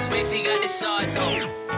Spacey got the sauce on.